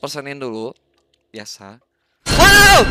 pesenin dulu biasa. Wow!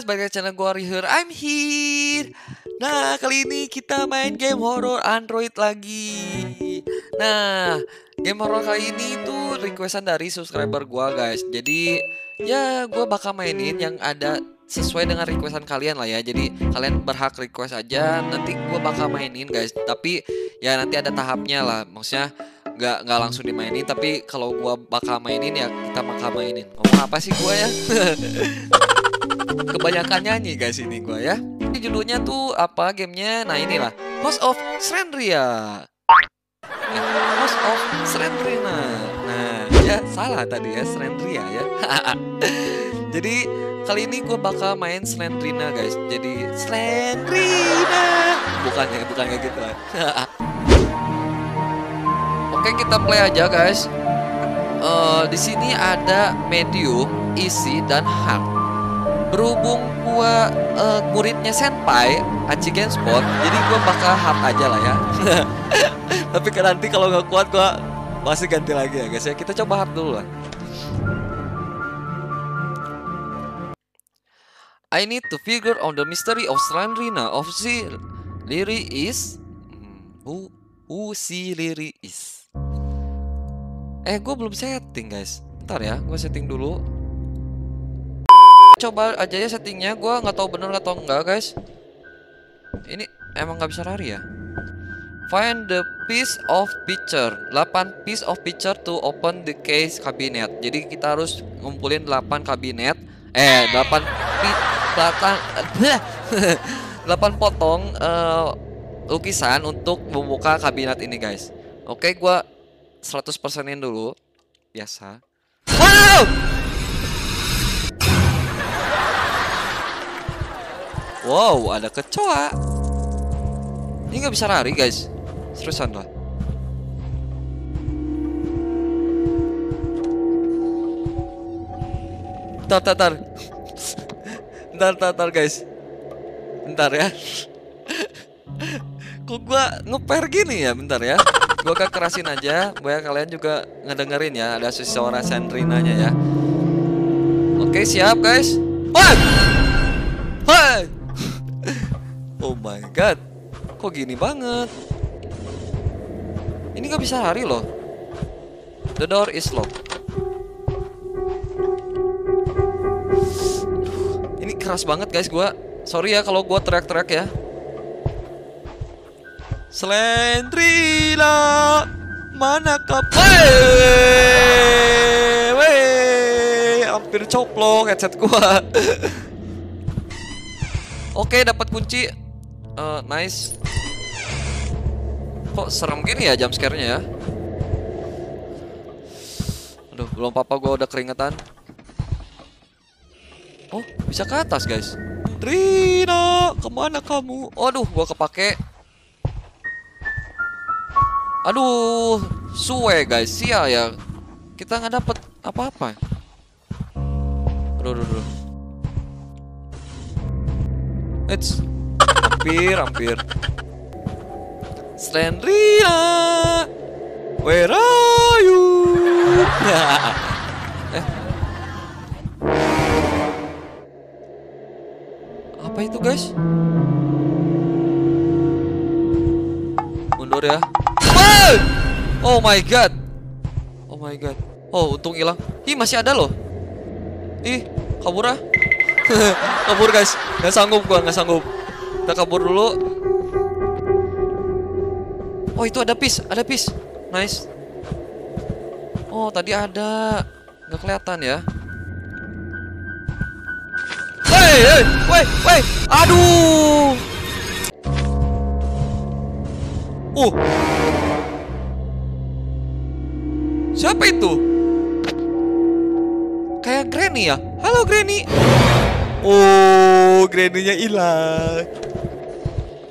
Balik ke channel gua RyuHere, I'm here. Nah, kali ini kita main game horror Android lagi. Nah, game horror kali ini itu requestan dari subscriber gua, guys. Jadi, ya gua bakal mainin yang ada sesuai dengan requestan kalian lah ya. Jadi, kalian berhak request aja, nanti gua bakal mainin, guys. Tapi ya nanti ada tahapnya lah. Maksudnya nggak langsung dimainin, tapi kalau gua bakal mainin ya kita bakal mainin. Ngomong apa sih gua ya? Kebanyakan nyanyi guys ini gua ya. Ini judulnya tuh apa gamenya? Nah inilah House of Slendrina. House of Slendrina. Nah ya salah tadi ya, Slendrina ya. Jadi kali ini gua bakal main Slendrina guys. Jadi Slendrina. Bukannya gitu lah. Oke kita play aja guys. Di sini ada medium, easy dan hard. Berhubung gua muridnya senpai Aci Gamespot, jadi gua bakal hard aja lah ya. Tapi nanti kalau nggak kuat gua masih ganti lagi ya guys ya. Kita coba hard dulu lah. I need to figure on the mystery of Slendrina of si Liri is who si Liri is. Gua belum setting guys. Bentar ya, gua setting dulu. Coba aja ya settingnya, gue nggak tahu bener atau enggak guys. Ini emang nggak bisa lari ya. Find the piece of picture, 8 piece of picture to open the case cabinet. Jadi kita harus ngumpulin 8 kabinet 8 potong lukisan untuk membuka kabinet ini guys. Oke gue 100%-in dulu biasa. Wow! Wow, ada kecoa. Ini nggak bisa lari, guys. Seriusan lah. Bentar, guys. Bentar ya. Kok gua ngeper gini ya? Bentar ya. Gua akan kerasin aja. Biar kalian juga ngedengerin ya. Ada suara Slendrinanya ya. Oke, siap, guys. Hai. Oh my god, kok gini banget? Ini gak bisa lari loh. The door is locked. Ini keras banget guys gua. Sorry ya kalau gua teriak-teriak ya. Slendrina, mana kau? Weh, hampir coplok headset gua. Oke, dapat kunci. Nice. Kok serem gini ya jump scare-nya ya? Aduh, belum papa gua udah keringetan. Oh, bisa ke atas, guys. Trina, kemana kamu? Aduh, gua kepake. Aduh, suwe guys. Sia ya. Kita nggak dapet apa-apa. Aduh. Eits, hampir. Slendrina, where are you? Apa itu, guys? Mundur ya. Oh my god. Oh my god. Oh, untung hilang. Ih, masih ada loh. Ih, kabur ah. Kabur guys. Gak sanggup gua, gak sanggup. Kita kabur dulu. Oh, itu ada piece, ada piece. Nice. Oh, tadi ada. Gak kelihatan ya. Hey, hey, woi, woi. Aduh. Siapa itu? Kayak Granny ya? Halo Granny. Oh, Granny-nya hilang.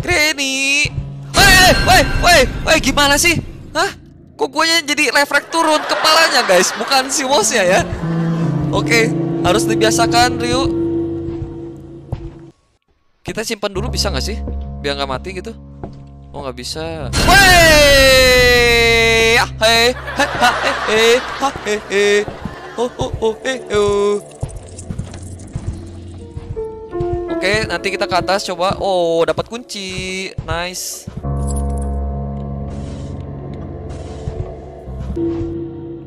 Granny. Woi, woi, woi, woi, gimana sih? Hah? Kok guanya jadi refleks turun kepalanya, guys? Bukan si mouse-nya ya? Oke, harus dibiasakan, Ryu. Kita simpan dulu bisa nggak sih? Biar nggak mati gitu. Oh, nggak bisa. Woi! Ah, hei, hei, hei, hei. Oh, oh, oh, hei, oh. Oke, nanti kita ke atas coba. Oh, dapat kunci. Nice.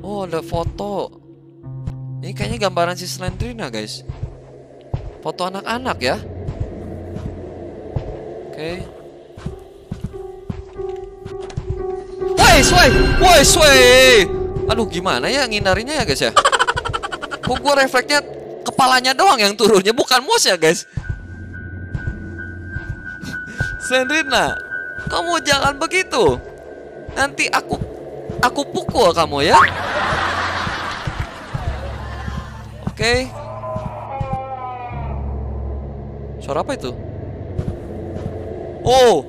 Oh, ada foto. Ini kayaknya gambaran si Slendrina, guys. Foto anak-anak ya. Oke. Woi, woi, woi, woi. Aduh, gimana ya ngindarinya ya, guys ya? Kok gua refleksnya kepalanya doang yang turunnya, bukan mouse ya, guys? Slendrina, kamu jangan begitu. Nanti aku pukul kamu ya. Oke. Suara apa itu? Oh.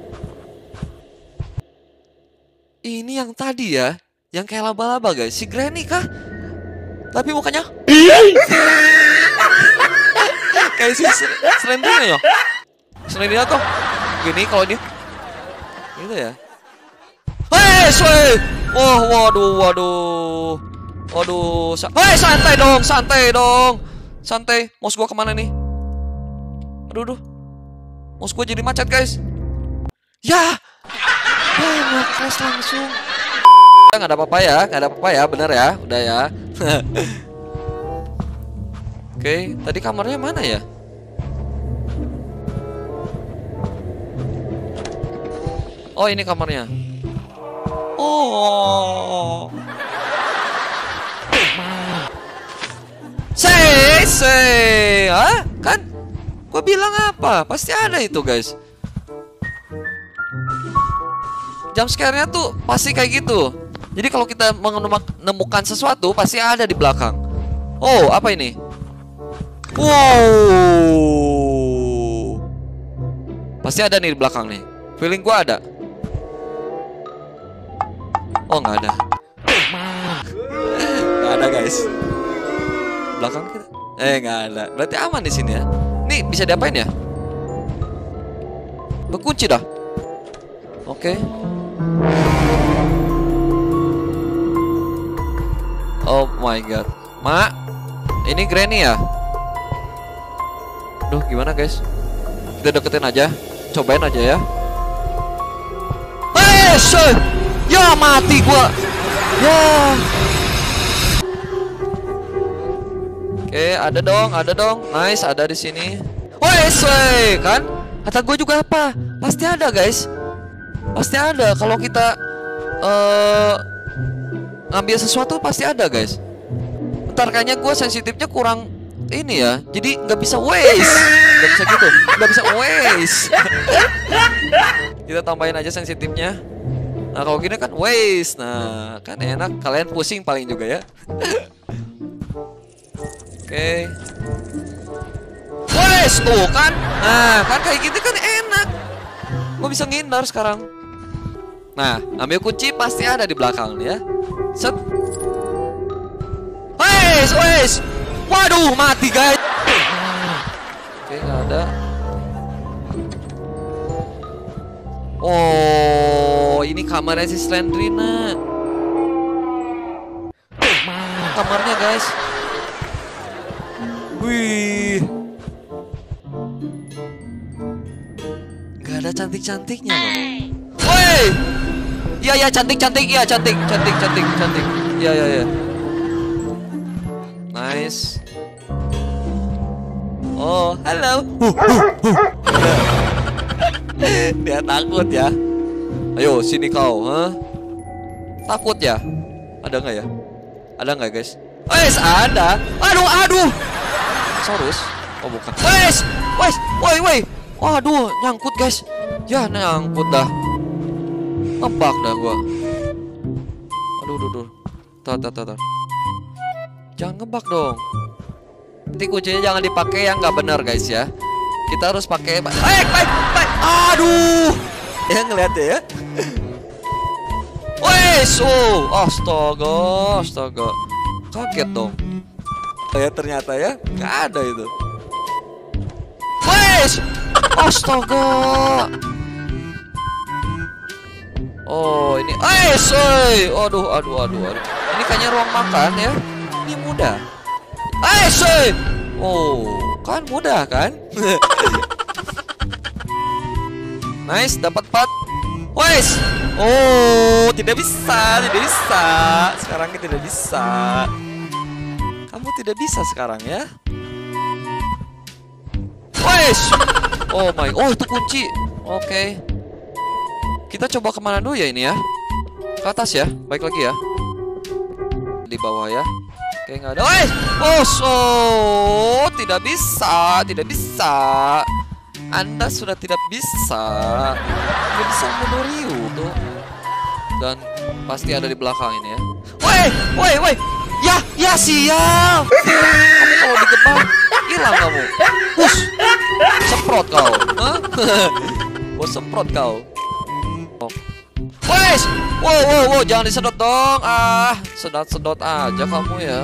Ini yang tadi ya, yang kayak laba-laba guys. Si Granny kah? Tapi mukanya kayak si Slendrina ya. Slendrina tuh gini kalau dia gitu ya. Hei, sway. Oh, waduh, waduh. Waduh. Hei, santai dong, santai dong. Santai. Mouse gua kemana nih? Aduh, aduh. Mouse gua jadi macet, guys. Ya. Hei, nge-crash langsung. Nggak ada apa-apa ya, nggak ada apa-apa ya, bener ya. Udah ya. Oke, tadi kamarnya mana ya? Oh, ini kamarnya. Oh. Say, ah, kan? Gua bilang apa? Pasti ada itu, guys. Jump scare-nya tuh pasti kayak gitu. Jadi kalau kita menemukan sesuatu, pasti ada di belakang. Oh, apa ini? Wow. Pasti ada nih di belakang nih. Feeling gua ada. Oh, nggak ada. Nggak ada guys. Belakang kita. Nggak ada. Berarti aman di sini ya. Nih bisa diapain ya? Berkunci dah. Oke. Oh my god. Mak, ini Granny ya? Duh, gimana guys? Kita deketin aja. Cobain aja ya. Hey, sir. Ya mati gua. Ya. Oke, ada dong, ada dong. Nice, ada di sini. Woi, woi, kan? Kata gua juga apa? Pasti ada, guys. Pasti ada kalau kita ngambil sesuatu pasti ada, guys. Ntar kayaknya gua sensitifnya kurang ini ya. Jadi nggak bisa waste. Nggak bisa gitu. Nggak bisa waste. Kita tambahin aja sensitifnya. Nah, kalau gini kan waste. Nah, kan enak. Kalian pusing paling juga ya. Oke. Waste tuh kan. Nah, kan kayak gitu kan enak. Gue bisa ngindar sekarang. Nah, ambil kunci pasti ada di belakang ya. Set. Waste, waste. Waduh, mati guys. Oke, nggak ada. Oh, ini kamarnya si Slendrina. Kamarnya, guys. Wih. Gak ada cantik-cantiknya loh. Woi. Iya, cantik-cantik. Iya, cantik. Iya. Nice. Oh, halo. Dia takut ya. Ayo sini kau, huh? Takut ya? Ada nggak ya? Ada nggak, guys? Wes, ada. Aduh. Saurus. Oh, bukan. Wes. Waduh, nyangkut, guys. Ya, nyangkut dah. Ngebug dah gua. Aduh. Tar. Jangan ngebug dong. Nanti kuncinya jangan dipakai yang nggak benar, guys ya. Kita harus pakai baik. Aduh. Ya ngeliat ya. Wes, oh, astaga. Kaget dong. Ya ternyata ya, nggak ada itu. Wes. Astaga. Oh, ini wes, oi. Aduh. Ini kayaknya ruang makan ya. Ini mudah. Wes, oi. Oh. Kan mudah kan? Nice, dapat 4. Wes. Oh, tidak bisa. Sekarang kita tidak bisa. Kamu tidak bisa sekarang ya. Wes. Oh my. Oh, itu kunci. Oke. Okay. Kita coba kemana dulu ya ini ya? Ke atas ya. Baik lagi ya. Di bawah ya. Oke, nggak ada. Woi, tidak bisa. Anda sudah tidak bisa menuriu tuh. Dan pasti ada di belakang ini ya. Woi. Ya sial. Kamu kalau digebak hilang kamu. Push. Semprot kau. Hah? Gua semprot kau. Wes, wow, jangan disedot dong. Ah, sedot aja kamu ya.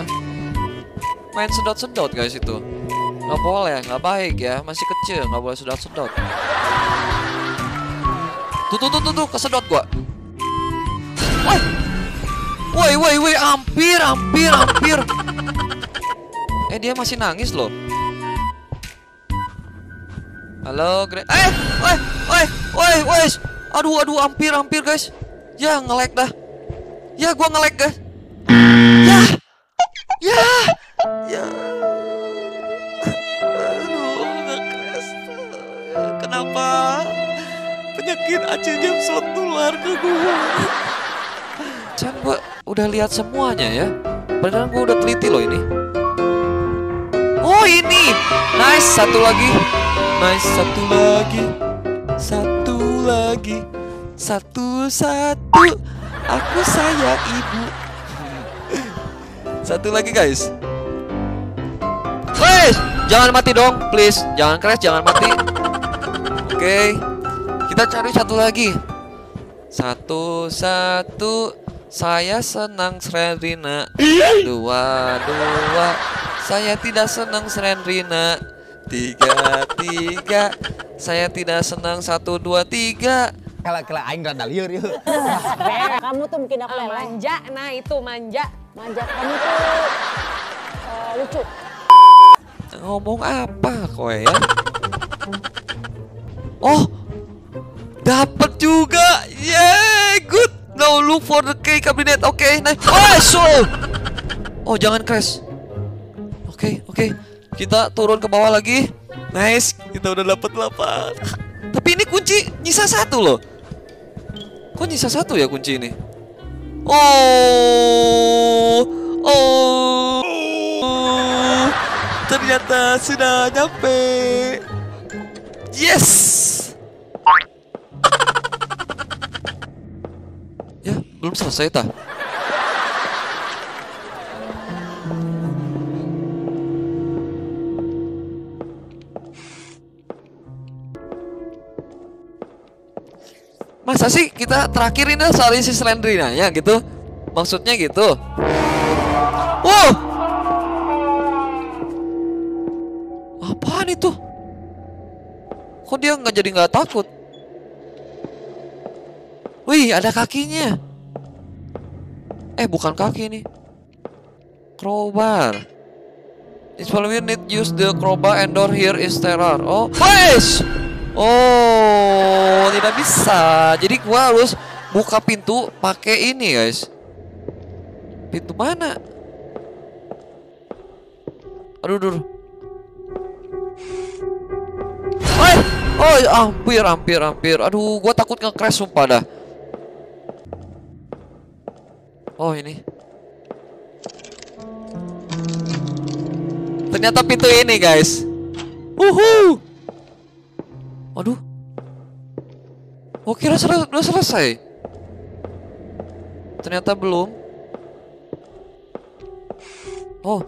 Main sedot guys itu. Nggak boleh, nggak baik ya. Masih kecil, nggak boleh sedot. Tuh, kesedot gua. Woi, hampir. Dia masih nangis loh. Halo, Granny. Woi. Aduh, hampir guys. Ya, nge-lag dah. Ya, gua nge-lag guys. Ya. Aduh, nge-crash. Kenapa? Penyakit ACM so tular ke gua. Chan, gua udah lihat semuanya ya. Padahal gua udah teliti loh ini. Oh, ini. Nice, satu lagi. Satu. Aku saya ibu. Satu lagi, guys. Please, jangan mati dong, please. Jangan crash, jangan mati. Oke. Kita cari satu lagi. Satu. Saya senang Slendrina. Dua. Saya tidak senang Slendrina. Tiga. Saya tidak senang 1, 2, 3. Kala aing rada lieur yeuh. Kamu tuh bikin aku leleh. Manja, nah itu manja. Kamu tuh lucu. Ngomong apa kowe ya? Oh, dapat juga. Yeah, good. Now look for the key cabinet. Oke, nice. Oh, jangan crash. Oke. Kita turun ke bawah lagi. Nice, kita udah dapat 8. Tapi ini kunci nyisa 1 loh. Kok nyisa 1 ya kunci ini? Oh. Ternyata sudah nyampe. Yes. Ya, belum selesai tah. Masa sih kita terakhirin soalnya si Slendrinanya gitu? Maksudnya gitu. Wow. Apaan itu? Kok dia nggak takut? Wih, ada kakinya. Eh, bukan kaki nih. Crowbar. It's follow me, need use the crowbar and door here is terror. Oh, guys. Oh, tidak bisa. Jadi gua harus buka pintu pakai ini, guys. Pintu mana? Aduh, aduh. Oh, hampir. Aduh, gua takut nge-crash sumpah dah. Oh, ini. Ternyata pintu ini, guys. Wuhu. Aduh. Oke, udah selesai. Ternyata belum. Oh.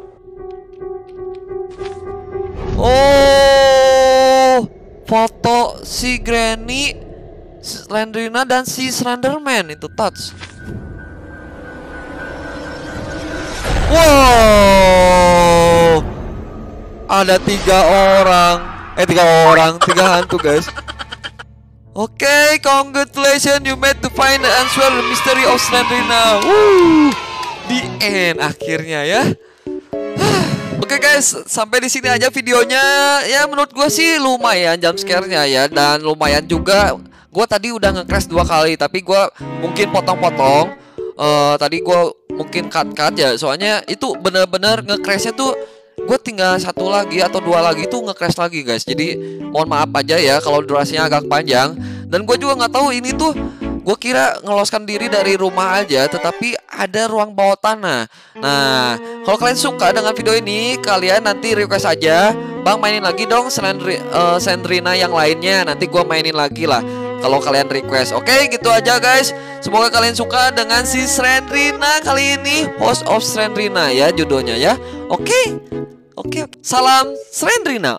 Oh, foto si Granny, Slendrina dan si Slenderman itu touch. Wow. Ada tiga hantu, guys. Oke, congratulations, you made to find the answer the mystery of Slendrina. Woo. The end akhirnya ya. Oke guys, sampai di sini aja videonya. Ya menurut gue sih lumayan jump scare-nya ya, dan lumayan juga. Gue tadi udah nge-crash 2 kali, tapi gue mungkin potong-potong. Tadi gue mungkin cut-cut ya, soalnya itu bener-bener nge-crashnya tuh gue tinggal 1 lagi atau 2 lagi tuh nge-crash lagi guys. Jadi mohon maaf aja ya kalau durasinya agak panjang. Dan gue juga nggak tahu ini tuh. Gue kira ngeloskan diri dari rumah aja, tetapi ada ruang bawah tanah. Nah, kalau kalian suka dengan video ini, kalian nanti request aja, "Bang, mainin lagi dong Slendrina yang lainnya." Nanti gue mainin lagi lah kalau kalian request. Oke, gitu aja guys. Semoga kalian suka dengan si Slendrina kali ini, House of Slendrina ya judulnya ya. Oke. Salam Slendrina.